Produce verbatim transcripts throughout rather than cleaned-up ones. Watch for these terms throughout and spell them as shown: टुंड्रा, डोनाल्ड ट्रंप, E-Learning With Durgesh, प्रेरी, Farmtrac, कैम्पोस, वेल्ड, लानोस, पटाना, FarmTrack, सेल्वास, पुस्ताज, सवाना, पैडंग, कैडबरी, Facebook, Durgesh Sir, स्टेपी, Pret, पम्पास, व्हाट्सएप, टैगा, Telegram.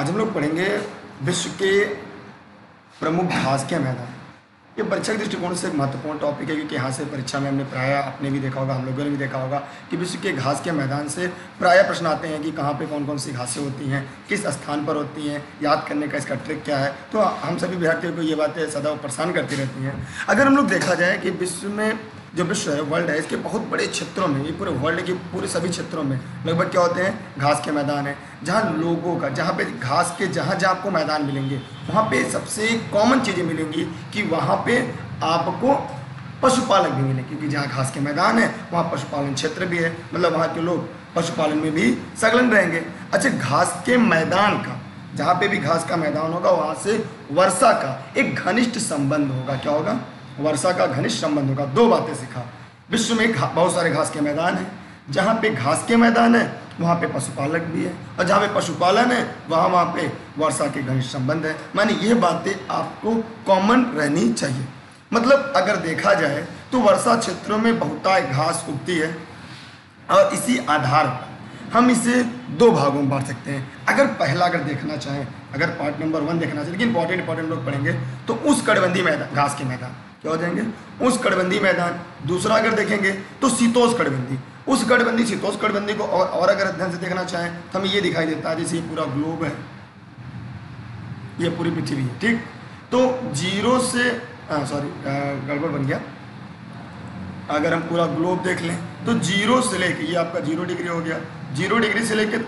आज हम लोग पढ़ेंगे विश्व के प्रमुख घास के मैदान। ये परीक्षा के दृष्टिकोण से एक महत्वपूर्ण टॉपिक है क्योंकि यहाँ से परीक्षा में हमने प्रायः आपने भी देखा होगा, हम लोगों ने भी देखा होगा कि विश्व के घास के मैदान से प्रायः प्रश्न आते हैं कि कहाँ पे कौन कौन सी घासें होती हैं, किस स्थान पर होती हैं, याद करने का इसका ट्रिक क्या है। तो हम सभी विद्यार्थियों को ये बातें सदैव परेशान करती रहती हैं। अगर हम लोग देखा जाए कि विश्व में जो विश्व है, वर्ल्ड है, इसके बहुत बड़े क्षेत्रों में, ये पूरे वर्ल्ड के पूरे सभी क्षेत्रों में लगभग क्या होते हैं, घास के मैदान हैं, जहाँ लोगों का, जहाँ पे घास के जहाँ जहाँ आपको मैदान मिलेंगे वहाँ पे सबसे कॉमन चीज़ें मिलेंगी कि वहाँ पे आपको पशुपालक भी मिले, क्योंकि जहाँ घास के मैदान है वहाँ पशुपालन क्षेत्र भी है, मतलब वहाँ के लोग पशुपालन में भी संलग्न रहेंगे। अच्छा, घास के मैदान का, जहाँ पर भी घास का मैदान होगा वहाँ से वर्षा का एक घनिष्ठ संबंध होगा। क्या होगा? वर्षा का घनिष्ठ संबंध होगा। दो बातें सीखा, विश्व में बहुत सारे घास के मैदान हैं, जहाँ पे घास के मैदान है वहाँ पे पशुपालक भी है, और जहाँ पे पशुपालन है वहाँ वहाँ पे वर्षा के घनिष्ठ संबंध है। माने ये बातें आपको कॉमन रहनी चाहिए। मतलब अगर देखा जाए तो वर्षा क्षेत्रों में बहुतायत घास उगती है, और इसी आधार पर हम इसे दो भागों में बांट सकते हैं। अगर पहला अगर देखना चाहें, अगर पार्ट नंबर वन देखना चाहें, लेकिन इंपॉर्टेंट इंपॉर्टेंट लोग पढ़ेंगे, तो उस कड़बंदी मैदान, घास के मैदान क्या हो जाएंगे, उस कड़बंदी मैदान। दूसरा अगर देखेंगे तो शीतोष्ण कड़बंदी, उस कड़बंदी शीतोष्ण कड़बंदी को और, और अगर ध्यान से देखना चाहें तो हमें ये दिखाई देता है जैसे ये पूरा ग्लोब है, ये पूरी पृथ्वी है, ठीक। तो जीरो से सॉरी गड़बड़ बन गया, अगर हम पूरा ग्लोब देख लें तो जीरो से लेके ये आपका जीरो डिग्री हो गया, जीरो डिग्री से लेके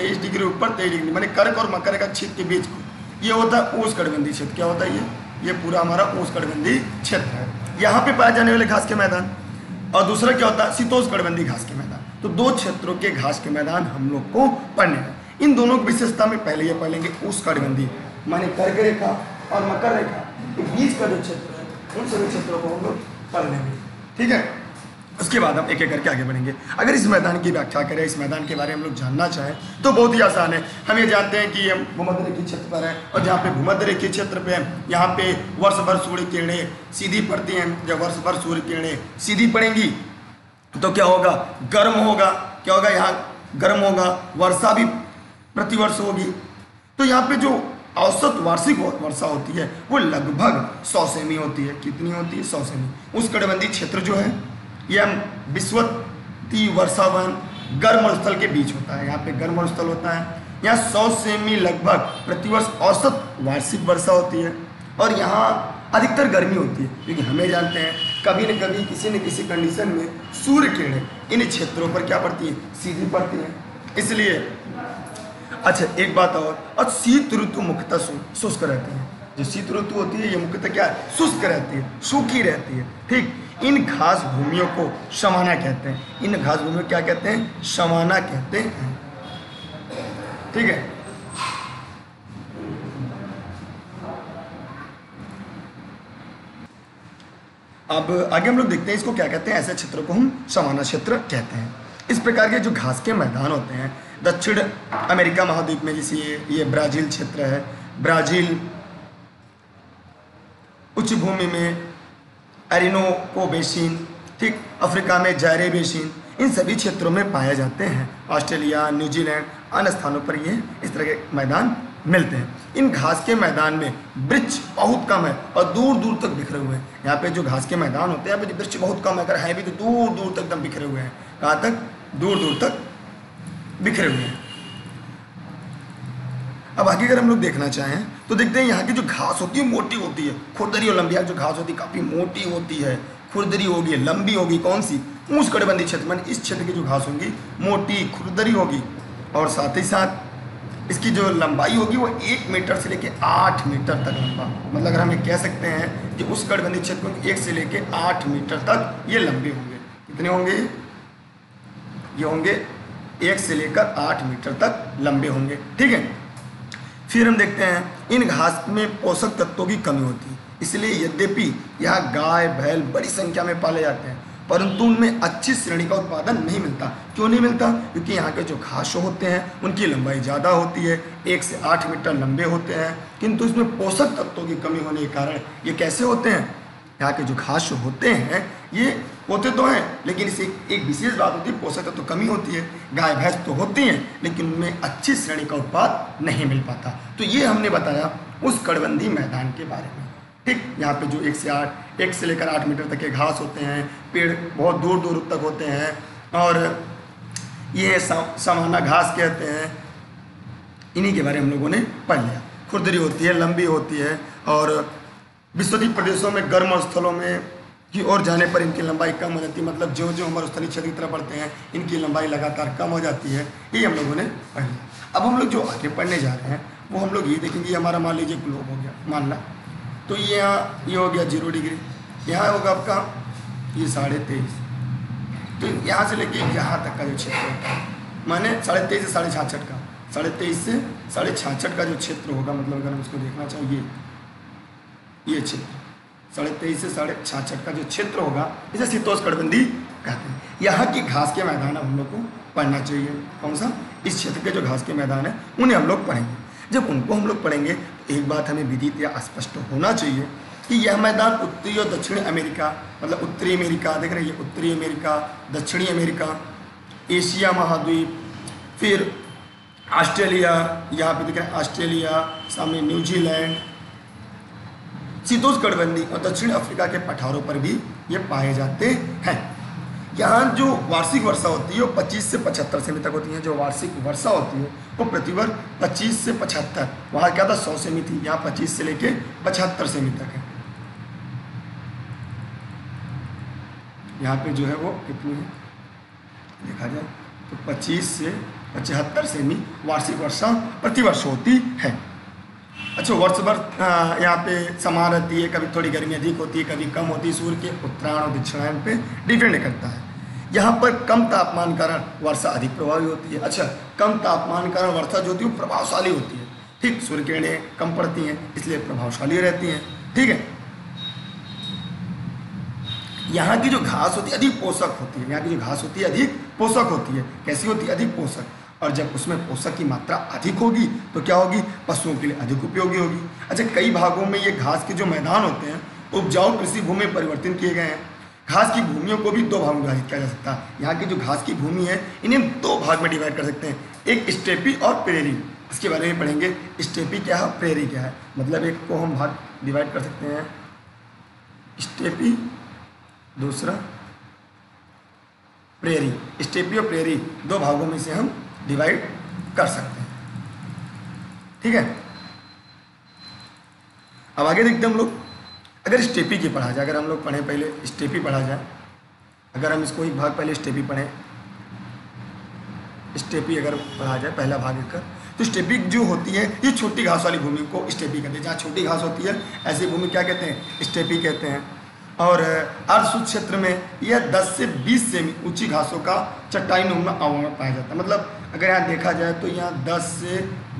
तेईस डिग्री ऊपर तेईस डिग्री मैंने कर्क और मकर का क्षेत्र के बीच को, ये होता है ऊष्ण कड़बंदी क्षेत्र। क्या होता है ये? ये पूरा हमारा ऊष्ण कड़बंदी क्षेत्र है, यहाँ पे पाए जाने वाले घास के मैदान। और दूसरा क्या होता है, शीतोष्ण कड़बंदी घास के मैदान। तो दो क्षेत्रों के घास के मैदान हम लोग को पढ़ने हैं। इन दोनों की विशेषता में पहले ये पढ़ेंगे ऊष्ण कड़बंदी, माने कर्क रेखा और मकर रेखा के बीच का जो क्षेत्र है, उन सभी क्षेत्रों को हम लोग पढ़ लेंगे, ठीक है। उसके बाद हम एक एक करके आगे बढ़ेंगे। अगर इस मैदान की व्याख्या करें, इस मैदान के बारे में हम लोग जानना चाहें तो बहुत ही आसान है। हम ये जानते हैं कि हम भूमध्य रेखीय क्षेत्र पर हैं, और जहाँ पे भूमध्य रेखीय क्षेत्र पे हैं यहाँ पे वर्ष भर सूर्य किरणें सीधी पड़ती हैं। जब वर्ष भर सूर्य किरणें सीधी पड़ेंगी तो क्या होगा, गर्म होगा। क्या होगा? यहाँ गर्म होगा। वर्षा भी प्रतिवर्ष होगी। तो यहाँ पर जो औसत वार्षिक वर्षा होती है वो लगभग सौ सेमी होती है। कितनी होती है? सौ सेमी। उस कटिबंधी क्षेत्र जो है यह विश्वती वर्षावन गर्म और स्थल के बीच होता है। यहाँ पे गर्म और स्थल होता है। यहाँ सौ सेमी लगभग प्रतिवर्ष औसत वार्षिक वर्षा होती है, और यहाँ अधिकतर गर्मी होती है क्योंकि हमें जानते हैं कभी न कभी किसी न किसी कंडीशन में सूर्य किरणें इन क्षेत्रों पर क्या पड़ती है, सीधी पड़ती है, इसलिए। अच्छा, एक बात और, और शीत ऋतु मुख्यतः शुष्क रहती है। जो शीत ऋतु होती है ये मुख्यतः क्या है, शुष्क रहती है, सूखी रहती है, ठीक। इन घास भूमियों को सवाना कहते हैं। इन घास भूमियों क्या कहते हैं? सवाना कहते हैं, ठीक है। अब आगे हम लोग देखते हैं इसको क्या कहते हैं। ऐसे क्षेत्रों को हम सवाना क्षेत्र कहते हैं। इस प्रकार के जो घास के मैदान होते हैं दक्षिण अमेरिका महाद्वीप में, जैसे ये, ये ब्राजील क्षेत्र है। ब्राजील उच्च भूमि में एरिनो को बेसिन, ठीक। अफ्रीका में जायरे बेसिन, इन सभी क्षेत्रों में पाए जाते हैं। ऑस्ट्रेलिया, न्यूजीलैंड, अन्य स्थानों पर ये इस तरह के मैदान मिलते हैं। इन घास के मैदान में वृक्ष बहुत कम है और दूर दूर तक बिखरे हुए हैं। यहाँ पे जो घास के मैदान होते हैं यहाँ पे वृक्ष बहुत कम है, अगर है भी तो दूर दूर तक एकदम बिखरे हुए हैं। कहाँ तक? दूर दूर तक बिखरे हुए हैं। अब आगे अगर हम लोग देखना चाहें तो देखते हैं यहाँ की जो घास होती है मोटी होती है। खुरदरी और लंबी जो घास होती है काफ़ी मोटी होती है, खुरदरी होगी, लंबी होगी। कौन सी? ऊष्ण कटिबंधी क्षेत्र में इस क्षेत्र की जो घास होगी मोटी, खुरदरी होगी, और साथ ही साथ इसकी जो लंबाई होगी वो एक मीटर से लेके आठ मीटर तक लंबा। मतलब अगर हम ये कह सकते हैं कि उस कटिबंधी क्षेत्र में एक से लेके आठ मीटर तक ये लंबे होंगे। कितने होंगे? ये होंगे एक से लेकर आठ मीटर तक लंबे होंगे, ठीक है। फिर हम देखते हैं इन घास में पोषक तत्वों की कमी होती है, इसलिए यद्यपि यहाँ गाय बैल बड़ी संख्या में पाले जाते हैं परंतु उनमें अच्छी श्रेणी का उत्पादन नहीं मिलता। क्यों नहीं मिलता? क्योंकि यहाँ के जो घास होते हैं उनकी लंबाई ज़्यादा होती है, एक से आठ मीटर लंबे होते हैं, किंतु इसमें पोषक तत्वों की कमी होने के कारण ये कैसे होते हैं, यहाँ के जो घास होते हैं ये होते तो हैं, लेकिन इसे एक विशेष बात होती है, पोषक तत्व तो कमी होती है। गाय भैंस तो होती हैं लेकिन उनमें अच्छी श्रेणी का उत्पाद नहीं मिल पाता। तो ये हमने बताया उस कड़बंदी मैदान के बारे में। ठीक, यहाँ पे जो एक से आठ एक से लेकर आठ मीटर तक के घास होते हैं, पेड़ बहुत दूर दूर तक होते हैं और ये सामान्य घास कहते हैं। इन्हीं के बारे में हम लोगों ने पढ़ लिया। खुरदरी होती है, लंबी होती है और विश्वदीप प्रदेशों में गर्म स्थलों में की ओर जाने पर इनकी लंबाई कम हो जाती है, मतलब जो जो हमारे स्थलीय क्षेत्र की तरफ बढ़ते हैं इनकी लंबाई लगातार कम हो जाती है। ये हम लोगों ने पढ़ लिया। अब हम लोग जो आगे पढ़ने जा रहे हैं वो हम लोग ये देखेंगे। ये हमारा मान लीजिए ग्लोब हो गया, मानना तो ये यहाँ ये हो गया जीरो डिग्री, यहाँ होगा आपका ये साढ़े तेईस, तो यहाँ से लेके यहाँ तक का जो क्षेत्र होगा माने साढ़े तेईस से साढ़े छाछठ का साढ़े तेईस से साढ़े छाछठ का जो क्षेत्र होगा, मतलब अगर हम इसको देखना चाहिए ये क्षेत्र साढ़े तेईस से साढ़े छाछठ का जो क्षेत्र होगा इसे शीतोष्ण कटिबंधी कहते हैं। यहाँ की घास के मैदान हम लोग को पढ़ना चाहिए। कौन सा? इस क्षेत्र के जो घास के मैदान है उन्हें हम लोग पढ़ेंगे। जब उनको हम लोग पढ़ेंगे तो एक बात हमें विदित या स्पष्ट होना चाहिए कि यह मैदान उत्तरी और दक्षिणी अमेरिका, मतलब उत्तरी अमेरिका, देख रहे हैं ये उत्तरी अमेरिका, दक्षिणी अमेरिका, एशिया महाद्वीप, फिर ऑस्ट्रेलिया, यहाँ पे देख रहे हैं ऑस्ट्रेलिया, सामने न्यूजीलैंड, शीतोष्णकटिबंधी और दक्षिण अफ्रीका के पठारों पर भी ये पाए जाते हैं। यहाँ जो वार्षिक वर्षा होती है वो पच्चीस से पचहत्तर सेमी तक होती है। जो वार्षिक वर्षा होती है वो प्रतिवर्ष पच्चीस से पचहत्तर, वहाँ क्या था सौ सेमी थी, यहाँ पच्चीस से लेके पचहत्तर सेमी तक है। यहाँ पे जो है वो कितनी है देखा जाए तो पच्चीस से पचहत्तर सेमी वार्षिक वर्षा प्रतिवर्ष होती है। अच्छा, वर्ष भर यहाँ पे समान रहती है, कभी थोड़ी गर्मी अधिक होती है कभी कम होती है, सूर्य के उत्तरायण और दक्षिणायन पे डिपेंड करता है। यहाँ पर कम तापमान कारण वर्षा अधिक प्रभावी होती है। अच्छा, कम तापमान कारण वर्षा जो होती है वो प्रभावशाली होती है। ठीक, सूर्य किरणें कम पड़ती हैं इसलिए प्रभावशाली रहती हैं। ठीक है, यहाँ की जो घास होती है अधिक पोषक होती है। यहाँ की जो घास होती है अधिक पोषक होती है। कैसी होती है? अधिक पोषक, और जब उसमें पोषक की मात्रा अधिक होगी तो क्या होगी? पशुओं के लिए अधिक उपयोगी होगी। अच्छा, कई भागों में ये घास के जो मैदान होते हैं उपजाऊ कृषि भूमि में परिवर्तित किए गए हैं। घास की भूमियों को भी दो भागों में विभाजित किया जा सकता है। यहाँ की जो घास की भूमि है इन्हें दो भाग में डिवाइड कर सकते हैं, एक स्टेपी और प्रेरी। इसके बारे में पढ़ेंगे, स्टेपी क्या है प्रेरी क्या है, मतलब एक को हम भाग डिवाइड कर सकते हैं स्टेपी, दूसरा प्रेरी। स्टेपी और प्रेरी दो भागों में से हम डिवाइड कर सकते हैं। ठीक है, अब आगे देखते हैं हम लोग। अगर स्टेपी की पढ़ा जाए, अगर हम लोग पढ़ें पहले स्टेपी पढ़ा जाए, अगर हम इसको एक भाग पहले स्टेपी पढ़ें, स्टेपी अगर पढ़ा जाए पहला भाग कर, तो स्टेपी जो होती है ये छोटी घास वाली भूमि को स्टेपी कहते हैं। जहाँ छोटी घास होती है ऐसी भूमि क्या कहते हैं? स्टेपी कहते हैं। और अर्धशुष्क क्षेत्र में यह दस से बीस सेमी ऊंची घासों का चट्टाई नुमा आवरण पाया जाता है। मतलब अगर यहाँ देखा जाए तो यहाँ दस से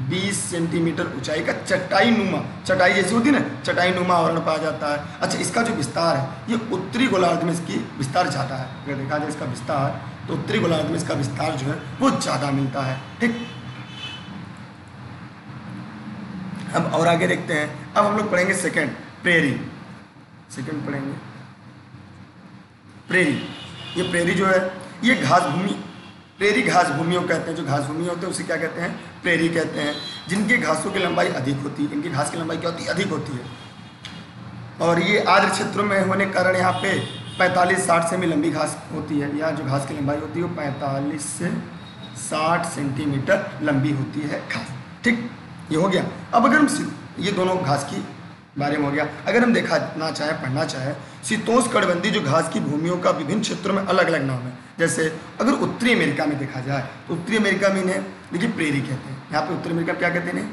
बीस सेंटीमीटर ऊंचाई का चटाई नुमा, चटाई जैसी होती है ना, चटाई नुमा आवरण पाया जाता है। अच्छा, इसका जो विस्तार है ये उत्तरी गोलार्ध में इसकी विस्तार ज़्यादा है। अगर देखा जाए इसका विस्तार तो उत्तरी गोलार्ध में इसका विस्तार जो है वो ज़्यादा मिलता है। ठीक, अब और आगे देखते हैं। अब हम लोग पढ़ेंगे सेकेंड प्रेरी, सेकेंड पढ़ेंगे प्रेरी। ये प्रेरी जो है ये घास भूमि, प्रेरी घास भूमियों कहते हैं। जो घास भूमि होते हैं उसे क्या कहते हैं? प्रेरी कहते हैं। जिनके घासों की लंबाई अधिक होती है, इनकी घास की लंबाई क्या होती है? अधिक होती है। और ये आर्द्र क्षेत्रों में होने के कारण यहाँ पे पैंतालीस साठ सेमी लंबी घास होती है। यहाँ जो घास की लंबाई होती है वो पैंतालीस से साठ सेंटीमीटर लंबी होती है घास। ठीक, ये हो गया। अब अगर हम ये दोनों घास की बारे में हो गया। अगर हम देखना चाहें पढ़ना चाहें शीतोष्णकटिबंधी जो घास की भूमियों का विभिन्न क्षेत्रों में अलग अलग नाम है। जैसे अगर उत्तरी अमेरिका में देखा जाए तो उत्तरी अमेरिका में इन्हें देखिए प्रेरी कहते हैं। यहाँ पे उत्तरी अमेरिका क्या कहते हैं?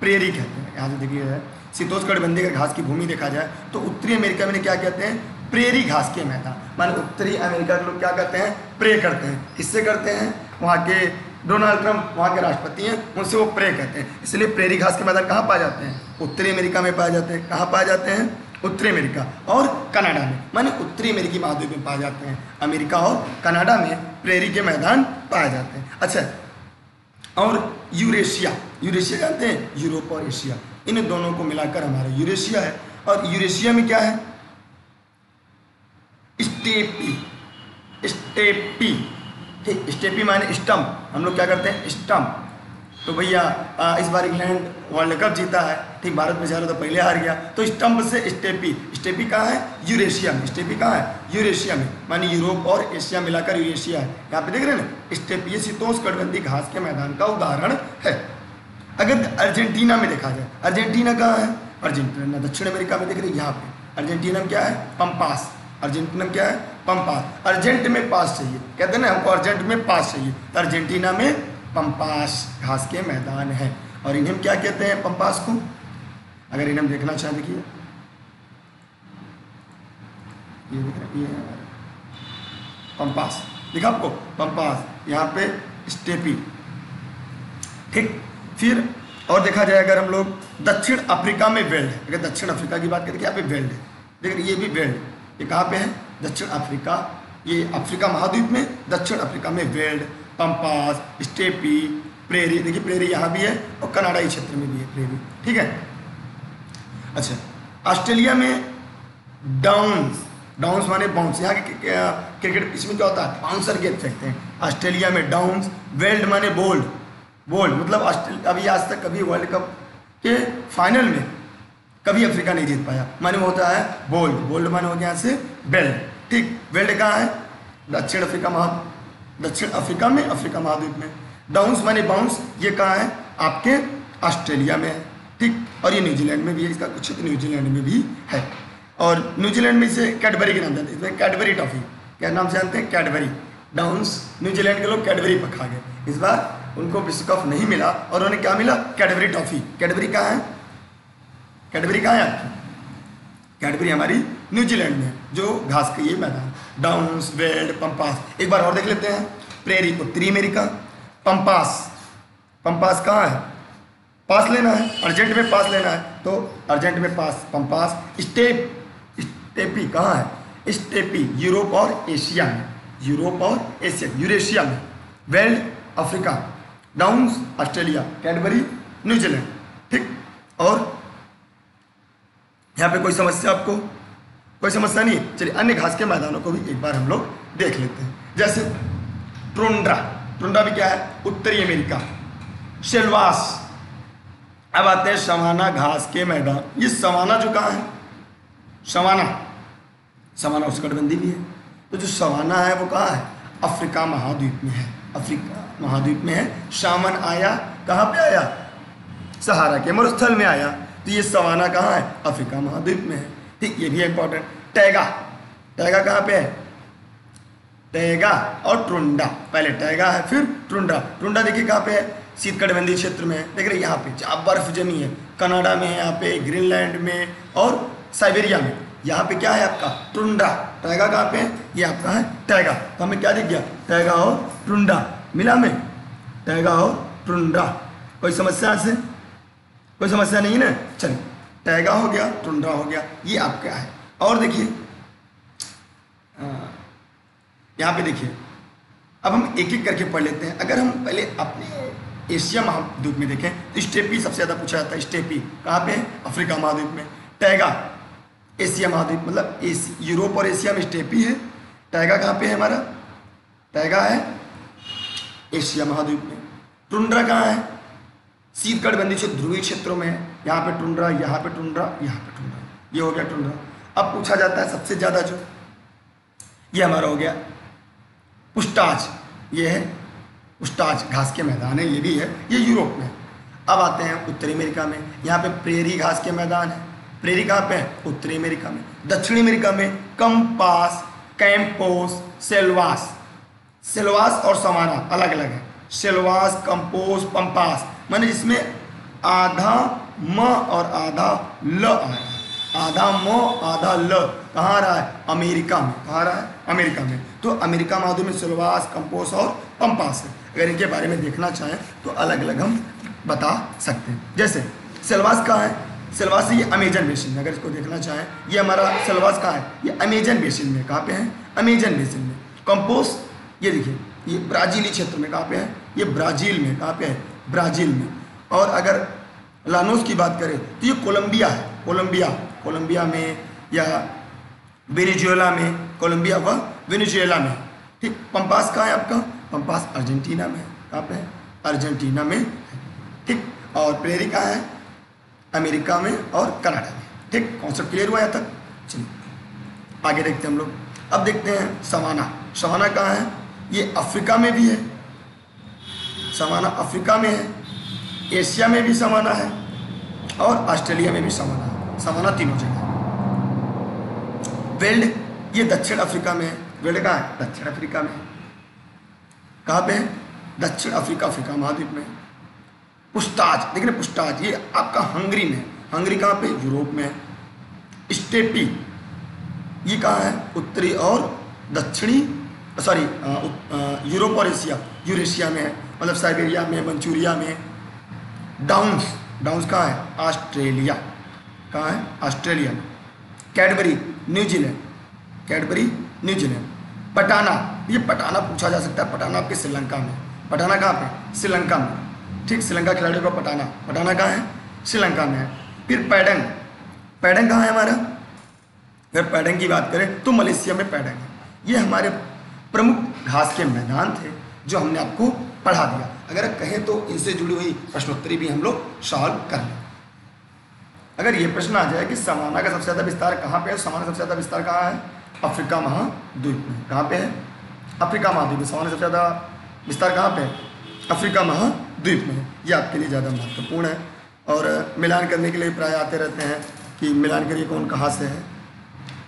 प्रेरी कहते हैं। यहाँ से देखिए जाए शीतोष्णकटिबंधी अगर घास की भूमि देखा जाए तो उत्तरी अमेरिका में क्या कहते हैं? प्रेरी घास के मैदान, माने उत्तरी अमेरिका के लोग क्या करते हैं? प्रे करते हैं। इससे करते हैं, वहाँ के डोनाल्ड ट्रंप वहाँ के राष्ट्रपति हैं, उनसे वो प्रे कहते हैं। इसलिए प्रेरी घास के मैदान कहाँ पाए जाते हैं? उत्तरी अमेरिका में पाए जाते हैं। कहाँ पाए जाते हैं? उत्तरी अमेरिका और कनाडा में, माने उत्तरी अमेरिकी महाद्वीप में पाए जाते हैं। अमेरिका और कनाडा में प्रेरी के मैदान पाए जाते हैं। अच्छा, और यूरेशिया, यूरेशिया जानते हैं यूरोप और एशिया, इन दोनों को मिलाकर हमारा यूरेशिया है। और यूरेशिया में क्या है? स्टेपी स्टेपी ठीक, स्टेपी माने स्टम्प। हम लोग क्या करते हैं स्टम्प। तो भैया इस बार इंग्लैंड वर्ल्ड कप जीता है ठीक, भारत में जा रहा था पहले हार गया, तो स्टम्प से स्टेपी। स्टेपी कहाँ है? यूरेशिया में। स्टेपी कहाँ है? यूरेशिया में, माने यूरोप और एशिया मिलाकर यूरेशिया है। यहाँ पे देख रहे हैं ना स्टेपी, ये शीतोष्णकटिबंधीय घास के मैदान का उदाहरण है। अगर अर्जेंटीना में देखा जाए, अर्जेंटीना कहाँ है? अर्जेंटीना दक्षिण अमेरिका में, देख रहे हैं यहाँ पे। अर्जेंटीना में क्या है? पम्पास। अर्जेंटीना में क्या है? पम्पास। अर्जेंट में पास चाहिए, कहते हैं ना हमको अर्जेंट में पास चाहिए, तो अर्जेंटीना में पम्पास घास के मैदान है। और इन्हें क्या कहते हैं पम्पास को? अगर इन्हें देखना चाहे देखिए, ये देख रहे हैं पम्पास, देखा आपको पम्पास, यहाँ पे स्टेपी ठीक। फिर और देखा जाए अगर हम लोग दक्षिण अफ्रीका में वेल्ड है, अगर दक्षिण अफ्रीका की बात करें यहाँ पे वेल्ड है, देख रहे ये भी वेल्ड, ये कहाँ पे है? दक्षिण अफ्रीका, ये अफ्रीका महाद्वीप में, दक्षिण अफ्रीका में वेल्ड, पम्पास, स्टेपी, प्रेरी, देखिए प्रेरी यहाँ भी है और कनाडाई क्षेत्र में भी है प्रेरी, ठीक है। अच्छा ऑस्ट्रेलिया में डाउन्स, डाउन्स माने बाउंस, यहाँ के क्रिकेट इसमें क्या होता है बाउंसर गेंद फेंकते हैं ऑस्ट्रेलिया में डाउन्स। वेल्ड माने बोल्ड, बोल्ड मतलब ऑस्ट्रेलिया अभी आज तक कभी वर्ल्ड कप के फाइनल में कभी अफ्रीका नहीं जीत पाया, माने होता है बोल्ड, बोल्ड माने हो गया यहाँ से वेल्ड ठीक। वेल्ड कहाँ है? दक्षिण अफ्रीका महा दक्षिण अफ्रीका में, अफ्रीका महाद्वीप में। डाउंस माने बाउंस, ये कहाँ है? आपके ऑस्ट्रेलिया में है ठीक, और ये न्यूजीलैंड में भी है, इसका कुछ न्यूजीलैंड में भी है। और न्यूजीलैंड में इसे कैडबरी के नाम जानते हैं, इसमें कैडबरी टॉफी क्या नाम से जानते हैं? कैडबरी। डाउंस न्यूजीलैंड के लोग कैडबरी पर खा गए, इस बार उनको विश्व कप नहीं मिला और उन्हें क्या मिला? कैडबरी toffee. कैडबरी कहाँ है? कैडबरी कहाँ है आपकी? कैडबरी हमारी न्यूजीलैंड में, जो घास के ये मैदान। डाउन्स, वेल्ड, पम्पास, एक बार और देख लेते हैं। प्रेरी उत्तरी अमेरिका, पम्पास, पम्पास कहाँ है? पास लेना है, अर्जेंट में पास लेना है, तो अर्जेंट में पास पम्पास। स्टेप, स्टेपी कहाँ है? स्टेपी यूरोप और एशिया में, यूरोप और एशिया यूरेशिया में। वेल्ड Africa, downs Australia, कैडबरी New Zealand ठीक। और यहाँ पे कोई समस्या आपको? कोई समस्या नहीं है। चलिए अन्य घास के मैदानों को भी एक बार हम लोग देख लेते हैं, जैसे टोंड्रा। टोंड्रा भी क्या है? उत्तरी अमेरिका। सेल्वास, अब आते हैं सवाना घास के मैदान। ये सवाना जो कहाँ है? सवाना, सवाना उष्णकटिबंधीय भी है, तो जो सवाना है वो कहाँ है? अफ्रीका महाद्वीप में है, अफ्रीका महाद्वीप में है। सावन आया कहाँ पे आया? सहारा के मरुस्थल में आया, तो ये सवाना कहाँ है? अफ्रीका महाद्वीप में है ठीक, ये भी इंपॉर्टेंट। टैगा, टैगा कहाँ पे है? टैगा और टुंडा, पहले टैगा है फिर टुंडा। टुंडा देखिए कहाँ पे है? शीतकटिबंधीय क्षेत्र में है, देख रहे यहाँ पे जहाँ बर्फ जमी है, कनाडा में है, यहाँ पे ग्रीनलैंड में और साइबेरिया में। यहाँ पे क्या है आपका? टुंडा। टैगा कहाँ पे है? ये आपका है टैगा। तो हमें क्या दिख गया? टैगा और टुंडा मिला में, टैगा और टुंडा। कोई समस्या से? कोई समस्या नहीं ना। चलिए टैगा हो गया, टुंड्रा हो गया, ये आपका है। और देखिए यहाँ पे देखिए, अब हम एक एक करके पढ़ लेते हैं। अगर हम पहले अपने एशिया महाद्वीप में देखें तो स्टेपी सबसे ज़्यादा पूछा जाता है। स्टेपी कहाँ पे है? अफ्रीका महाद्वीप में। टैगा एशिया महाद्वीप, मतलब एस यूरोप और एशिया में स्टेपी है। टैगा कहाँ पे है हमारा? टैगा है एशिया महाद्वीप में। टुंड्रा कहाँ है? शीतकटिबंधीय क्षेत्र, ध्रुवीय क्षेत्रों में है। यहाँ पे टुंड्रा, यहाँ पे टुंड्रा, यहाँ पे टुंड्रा, ये हो गया टुंड्रा। अब पूछा जाता है सबसे ज़्यादा जो ये हमारा हो गया पुष्टाच, ये है पुष्टाच घास के मैदान है, ये भी है, ये यूरोप में। अब आते हैं उत्तरी अमेरिका में, यहाँ पे प्रेरी घास के मैदान है। प्रेरी कहाँ पे है? उत्तरी अमेरिका में। दक्षिण अमेरिका में कम्पास, कैम्पोस, सेल्वास। सेल्वास और सवाना अलग अलग है। सेल्वास, कम्पोस, पम्पास, माने जिसमें आधा म और आधा ल आ रहा है, आधा म आधा ल कहाँ आ रहा है? अमेरिका में। कहाँ आ रहा है? अमेरिका में। तो अमेरिका महाद्वीप में सेल्वास, कंपोस और पम्पास है। अगर इनके बारे में देखना चाहें तो अलग अलग हम बता सकते हैं। जैसे सेल्वास कहाँ है? सेल्वास ये अमेजन बेसिन में, अगर इसको देखना चाहें, ये हमारा सेल्वास कहाँ है? ये अमेजन बेसिन में। कहाँ पे है? अमेजन बेसिन में। कंपोस ये देखिए, ये ब्राज़ीली क्षेत्र में। कहाँ पे है? ये ब्राज़ील में। कहाँ पे है? ब्राज़ील में। और अगर लानोस की बात करें तो ये कोलंबिया है, कोलंबिया, कोलंबिया में या वेनेजुएला में, कोलंबिया व वेनेजुएला में। ठीक, पंपास कहाँ है आपका? पंपास अर्जेंटीना में। कहाँ पे? अर्जेंटीना में। ठीक, और प्रेरी कहाँ है? अमेरिका में और कनाडा में। ठीक, कॉन्सेप्ट क्लियर हुआ है तक? चलिए आगे देखते हैं हम लोग। अब देखते हैं सवाना। सवाना कहाँ है? ये अफ्रीका में भी है, सवाना अफ्रीका में है, एशिया में भी सवाना है और ऑस्ट्रेलिया में भी सवाना है। सवाना तीनों जगह है। वेल्ड, ये दक्षिण अफ्रीका में है। वेल्ड कहाँ है? दक्षिण अफ्रीका में। कहाँ पे है? दक्षिण अफ्रीका, अफ्रीका महाद्वीप में। पुस्ताज, देखिए पुस्ताज ये आपका हंगरी में। हंगरी कहाँ पे? यूरोप में। स्टेपी ये कहाँ है? उत्तरी और दक्षिणी, सॉरी यूरोप और एशिया, यूरेशिया में है, मतलब साइबेरिया में, मंचूरिया में। डाउन्स, डाउन्स कहाँ है? ऑस्ट्रेलिया। कहाँ है? ऑस्ट्रेलिया में। कैडबरी New Zealand, कैडबरी New Zealand. पटाना, ये पटाना पूछा जा सकता है, पटाना आपके श्रीलंका में। पटाना कहाँ पे? श्रीलंका में। ठीक, श्रीलंका खिलाड़ियों का पटाना, पटाना कहाँ है? श्रीलंका में है। फिर पैडंग, पैडंग कहाँ है हमारा? अगर पैडंग की बात करें तो मलेशिया में पैडंग है। ये हमारे प्रमुख घास के मैदान थे जो हमने आपको पढ़ा दिया। अगर कहें तो इनसे जुड़ी हुई प्रश्नोत्तरी भी हम लोग सॉल्व कर लें। अगर ये प्रश्न आ जाए कि सवाना का सबसे ज़्यादा विस्तार कहाँ पे है? सवाना सबसे ज़्यादा विस्तार कहाँ है? अफ्रीका महाद्वीप में। कहाँ पे है? अफ्रीका महाद्वीप में। सवाना सबसे ज़्यादा विस्तार कहाँ पे है? अफ्रीका महाद्वीप में। ये आपके लिए ज़्यादा महत्वपूर्ण है और मिलान करने के लिए प्राय आते रहते हैं कि मिलान करिए कौन कहाँ से है।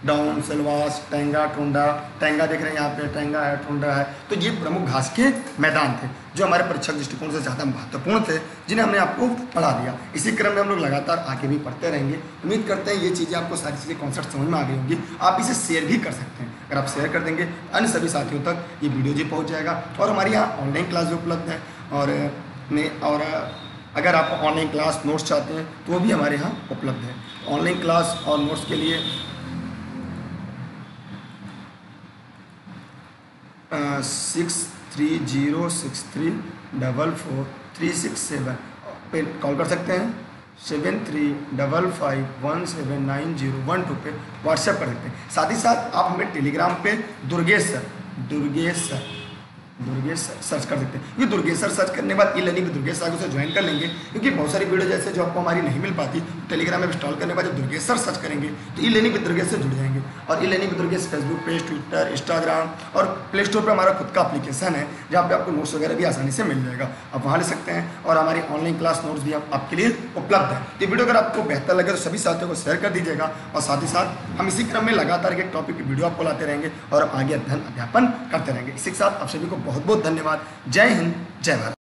डाउन, सलवास, टेंगा, टोंडा। टेंगा देख रहे हैं यहाँ पे, टेंगा है, टोंडा है। तो ये प्रमुख घास के मैदान थे जो हमारे परीक्षा दृष्टिकोण से ज़्यादा महत्वपूर्ण थे, जिन्हें हमने आपको पढ़ा दिया। इसी क्रम में हम लोग लगातार आगे भी पढ़ते रहेंगे। उम्मीद करते हैं ये चीज़ें आपको, सारी चीज़ें कॉन्सेप्ट समझ में आ गई होंगी। आप इसे शेयर भी कर सकते हैं। अगर आप शेयर कर देंगे अन्य सभी साथियों तक ये वीडियो जी पहुँच जाएगा। और हमारे यहाँ ऑनलाइन क्लास भी उपलब्ध है और ने और अगर आप ऑनलाइन क्लास नोट्स चाहते हैं तो वो भी हमारे यहाँ उपलब्ध है। ऑनलाइन क्लास और नोट्स के लिए six three zero six three double four three six seven पे कॉल कर सकते हैं। Seven three double five one seven nine zero one two पे व्हाट्सएप कर सकते हैं। साथ ही साथ आप हमें टेलीग्राम पे Durgesh sir, Durgesh sir, Durgesh sir search कर सकते हैं। ये दुर्गेश सर सर्च करने के बाद ई लर्निंग दुर्गेश सर को ज्वाइन कर लेंगे, क्योंकि बहुत सारी वीडियो जैसे जो आपको हमारी नहीं मिल पाती टेलीग्राम में इंस्टॉल करने के बाद जब दुर्गेश सर सर्च करेंगे तो ई लर्निंग विद दुर्गेश से जुड़ जाएंगे। और ई learning with Durgesh Facebook page, Twitter, Instagram और प्ले स्टोर पर हमारा खुद का एप्लीकेशन है जहाँ पे आपको नोट्स वगैरह भी आसानी से मिल जाएगा, आप वहाँ ले सकते हैं। और हमारी ऑनलाइन क्लास नोट्स भी आपके लिए उपलब्ध है। ये वीडियो अगर आपको बेहतर लगे तो सभी साथियों को शेयर कर दीजिएगा। और साथ ही साथ हम इसी क्रम में लगातार एक टॉपिक की वीडियो आपको लाते रहेंगे और आगे अध्ययन अध्यापन करते रहेंगे। इसी के साथ आप सभी को बहुत बहुत धन्यवाद। जय हिंद, जय भारत।